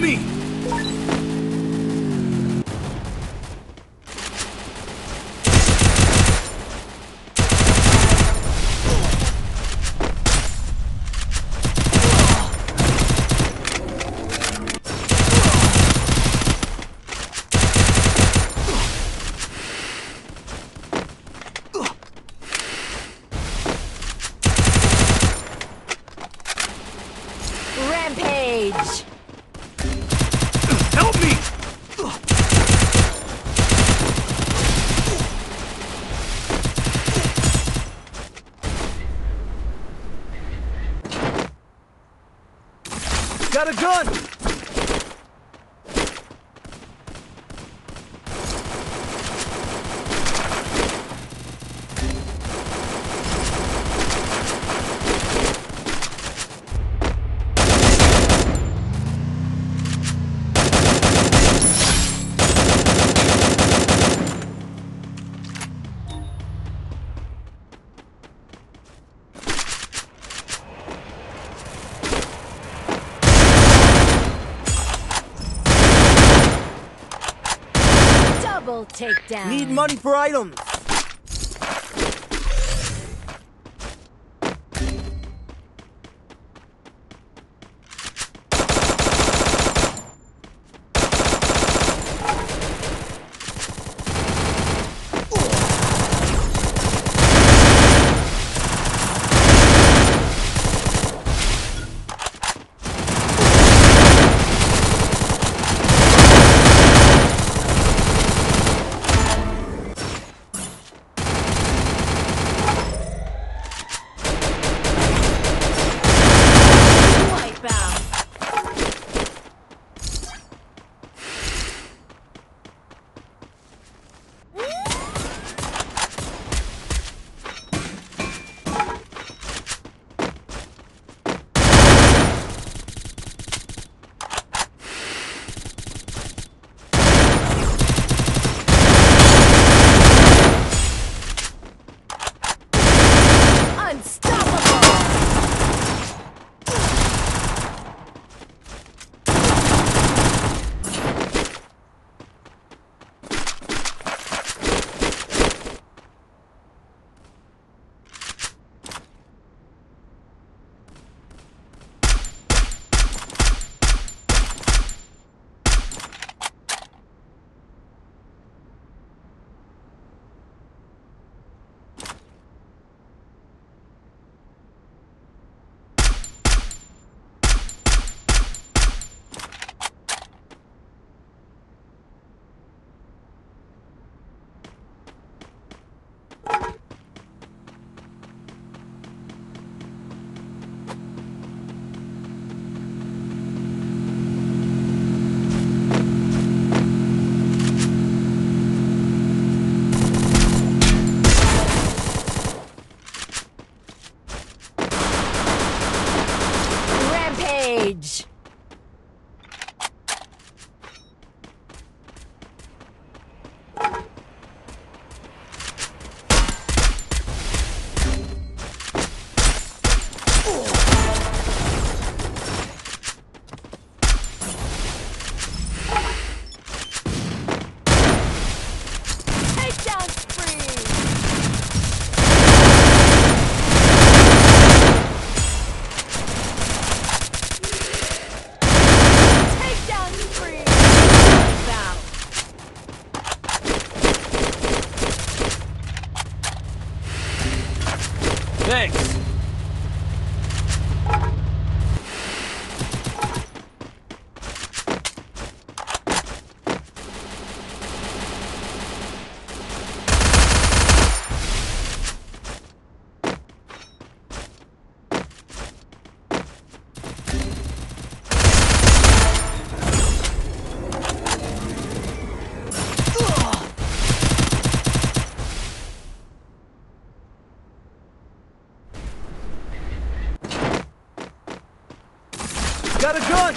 me! Rampage! Help me! Got a gun! Takedown. Need money for items. Thanks. Got a gun!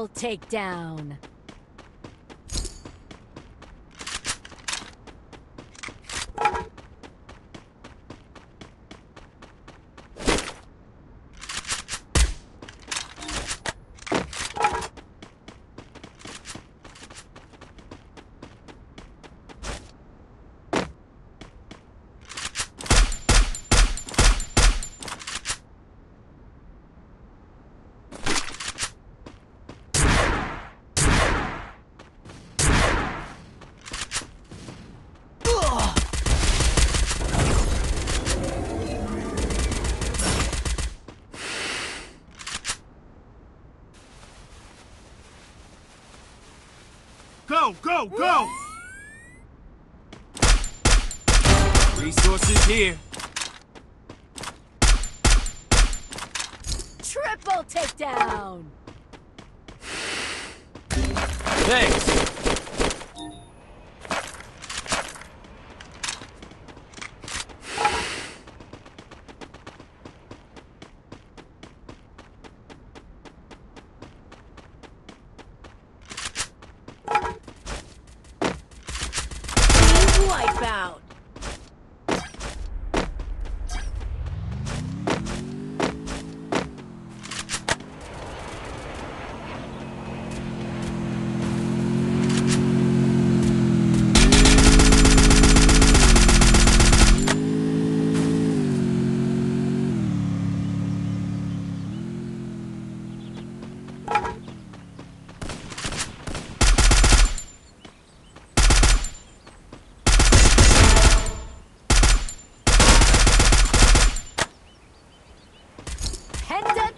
Double takedown. Go, go! Resources here. Triple takedown! Thanks! Wipeout.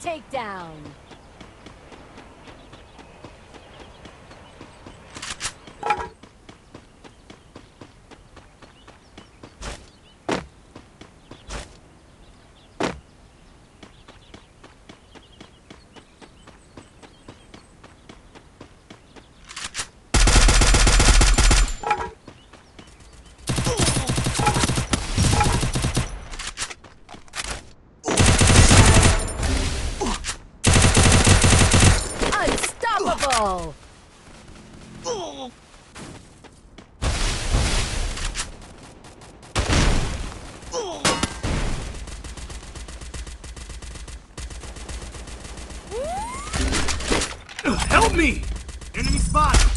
Takedown. Help me! Enemy spotted!